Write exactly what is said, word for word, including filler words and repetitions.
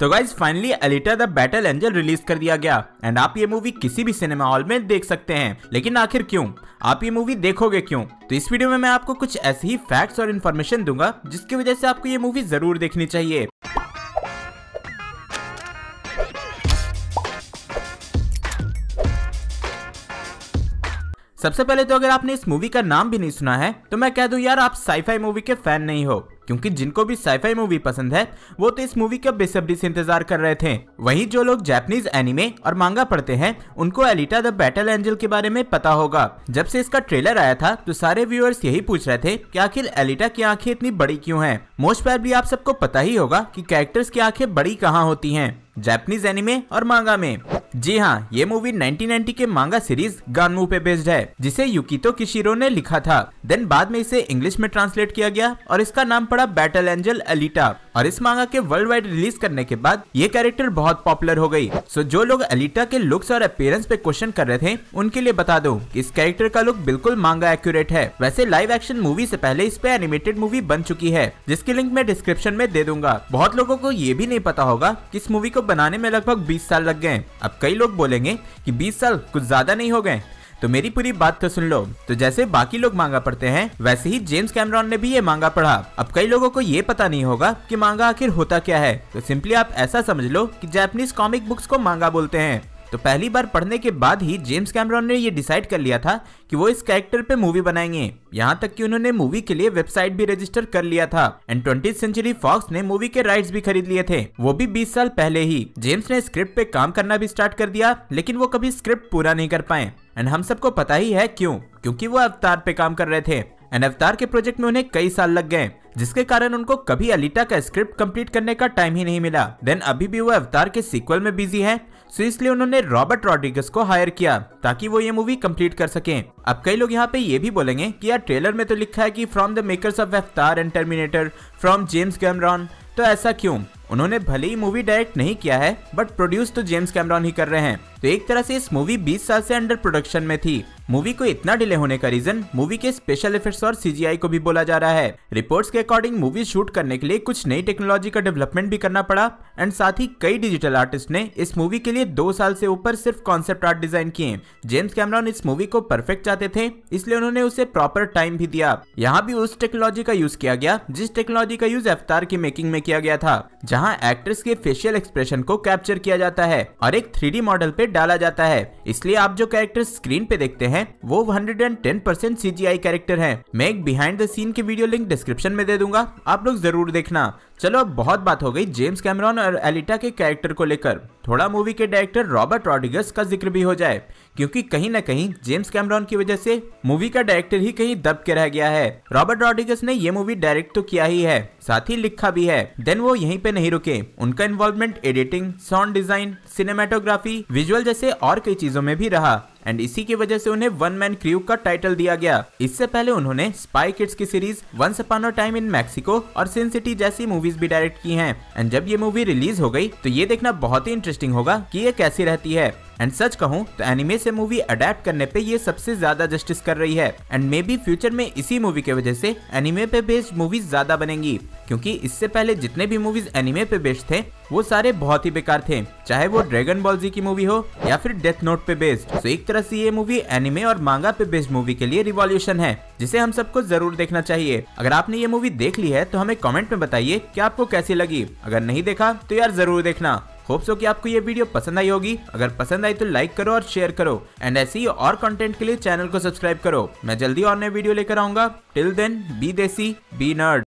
तो guys finally Alita the battle angel release कर दिया गया एंड आप ये मूवी किसी भी सिनेमा हॉल में देख सकते हैं। लेकिन आखिर क्यों आप ये मूवी देखोगे क्यों? तो इस वीडियो में मैं आपको कुछ ऐसे ही फैक्ट्स और इन्फॉर्मेशन दूंगा जिसकी वजह से आपको ये मूवी जरूर देखनी चाहिए। सबसे पहले तो अगर आपने इस मूवी का नाम भी नहीं सुना है तो मैं कह दूं यार, आप साईफाई मूवी के फैन नहीं हो, क्योंकि जिनको भी साईफाई मूवी पसंद है वो तो इस मूवी का बेसब्री से इंतजार कर रहे थे। वहीं जो लोग जापानीज एनिमे और मांगा पढ़ते हैं उनको एलिटा द बैटल एंजल के बारे में पता होगा। जब से इसका ट्रेलर आया था तो सारे व्यूअर्स यही पूछ रहे थे कि आखिर एलिटा की आंखें इतनी बड़ी क्यों हैं। मोस्ट प्रोबेबली आप सबको पता ही होगा कि कैरेक्टर्स की आंखें बड़ी कहाँ होती हैं, जापानीज एनिमे और मांगा में। जी हाँ, ये मूवी नाइनटीन नाइंटी के मांगा सीरीज गन्म पे बेस्ड है जिसे युकितो किशिरो ने लिखा था। देन बाद में इसे इंग्लिश में ट्रांसलेट किया गया और इसका नाम पड़ा बैटल एंजल अलीटा। और इस मांगा के वर्ल्ड वाइड रिलीज करने के बाद ये कैरेक्टर बहुत पॉपुलर हो गई। सो जो लोग अलीटा के लुक्स और अपीयरेंस पे क्वेश्चन कर रहे थे उनके लिए बता दो, इस कैरेक्टर का लुक बिल्कुल मांगा एक्यूरेट है। वैसे लाइव एक्शन मूवी से पहले इस पे एनिमेटेड मूवी बन चुकी है जिसकी लिंक मैं डिस्क्रिप्शन में दे दूंगा। बहुत लोगों को ये भी नहीं पता होगा कि इस मूवी को बनाने में लगभग बीस साल लग गए। अब कई लोग बोलेंगे कि बीस साल कुछ ज्यादा नहीं हो गए, तो मेरी पूरी बात तो सुन लो। तो जैसे बाकी लोग मांगा पढ़ते हैं वैसे ही जेम्स कैमरॉन ने भी ये मांगा पढ़ा। अब कई लोगों को ये पता नहीं होगा कि मांगा आखिर होता क्या है, तो सिंपली आप ऐसा समझ लो कि जापानीज कॉमिक बुक्स को मांगा बोलते हैं। तो पहली बार पढ़ने के बाद ही जेम्स कैमरॉन ने ये डिसाइड कर लिया था कि वो इस कैरेक्टर पे मूवी बनाएंगे। यहाँ तक कि उन्होंने मूवी के लिए वेबसाइट भी रजिस्टर कर लिया था एंड ट्वेंटिएथ सेंचुरी फॉक्स ने मूवी के राइट्स भी खरीद लिए थे, वो भी बीस साल पहले ही। जेम्स ने स्क्रिप्ट पे काम करना भी स्टार्ट कर दिया लेकिन वो कभी स्क्रिप्ट पूरा नहीं कर पाए एंड हम सबको पता ही है क्यों, क्योंकि वो अवतार पे काम कर रहे थे एंड अवतार के प्रोजेक्ट में उन्हें कई साल लग गए जिसके कारण उनको कभी अलीटा का स्क्रिप्ट कंप्लीट करने का टाइम ही नहीं मिला। देन अभी भी वो अवतार के सीक्वल में बिजी हैं, सो इसलिए उन्होंने रॉबर्ट रॉड्रिगेज को हायर किया ताकि वो ये मूवी कंप्लीट कर सकें। अब कई लोग यहाँ पे ये भी बोलेंगे कि यार ट्रेलर में तो लिखा है कि from the makers of Avatar and Terminator from James Cameron, तो ऐसा क्यों? उन्होंने भले ही मूवी डायरेक्ट नहीं किया है बट प्रोड्यूस तो जेम्स कैमरॉन ही कर रहे हैं। तो एक तरह से इस मूवी बीस साल से अंडर प्रोडक्शन में थी। मूवी को इतना डिले होने का रीजन मूवी के स्पेशल इफेक्ट्स और सीजीआई को भी बोला जा रहा है। रिपोर्ट्स के अकॉर्डिंग मूवी शूट करने के लिए कुछ नई टेक्नोलॉजी का डेवलपमेंट भी करना पड़ा एंड साथ ही कई डिजिटल आर्टिस्ट ने इस मूवी के लिए दो साल से ऊपर सिर्फ कॉन्सेप्ट आर्ट डिजाइन किए। जेम्स कैमरॉन इस मूवी को परफेक्ट चाहते थे इसलिए उन्होंने उसे प्रॉपर टाइम भी दिया। यहाँ भी उस टेक्नोलॉजी का यूज किया गया जिस टेक्नोलॉजी का यूज अवतार की मेकिंग में किया गया था, जहाँ एक्ट्रेस के फेशियल एक्सप्रेशन को कैप्चर किया जाता है और एक थ्री डी मॉडल पे डाला जाता है। इसलिए आप जो कैरेक्टर स्क्रीन पे देखते हैं वो one hundred ten percent CGI character हैं। मैं एक बिहाइंड द सीन की वीडियो लिंक डिस्क्रिप्शन में दे दूंगा, आप लोग जरूर देखना। चलो अब बहुत बात हो गई जेम्स कैमरॉन और एलिटा के कैरेक्टर को लेकर, थोड़ा मूवी के डायरेक्टर रॉबर्ट रॉड्रिगेज का जिक्र भी हो जाए, क्योंकि कहीं ना कहीं जेम्स कैमरॉन की वजह से मूवी का डायरेक्टर ही कहीं दब के रह गया है। रॉबर्ट रॉड्रिगेज ने ये मूवी डायरेक्ट तो किया ही है, साथ ही लिखा भी है। देन वो यहीं पे नहीं रुके, उनका involvement editing, sound design, cinematography, visual जैसे और कई चीजों में भी रहा एंड इसी की वजह से उन्हें वन मैन क्रू का टाइटल दिया गया। इससे पहले उन्होंने स्पाई किड्स की series, once upon a time in Mexico और सिन सिटी जैसी मूवीज भी डायरेक्ट की हैं एंड जब ये मूवी रिलीज हो गई तो ये देखना बहुत ही इंटरेस्टिंग होगा कि ये कैसी रहती है। एंड सच कहूँ तो एनिमे से मूवी अडेप्ट करने पे ये सबसे ज्यादा जस्टिस कर रही है एंड मे बी फ्यूचर में इसी मूवी की वजह से एनिमे पे बेस्ड मूवीज ज्यादा बनेंगी, क्योंकि इससे पहले जितने भी मूवीज एनिमे पे बेस्ड थे वो सारे बहुत ही बेकार थे, चाहे वो ड्रैगन बॉल जी की मूवी हो या फिर डेथ नोट पे बेस्ड। तो एक तरह से ये मूवी एनिमे और मांगा पे बेस्ड मूवी के लिए रिवॉल्यूशन है जिसे हम सबको जरूर देखना चाहिए। अगर आपने ये मूवी देख ली है तो हमें कॉमेंट में बताइए कि आपको कैसी लगी। अगर नहीं देखा तो यार जरूर देखना। होप्स हो कि आपको ये वीडियो पसंद आई होगी, अगर पसंद आई तो लाइक करो और शेयर करो एंड ऐसे ही और कंटेंट के लिए चैनल को सब्सक्राइब करो। मैं जल्दी और नए वीडियो लेकर आऊंगा। Till then be desi be nerd.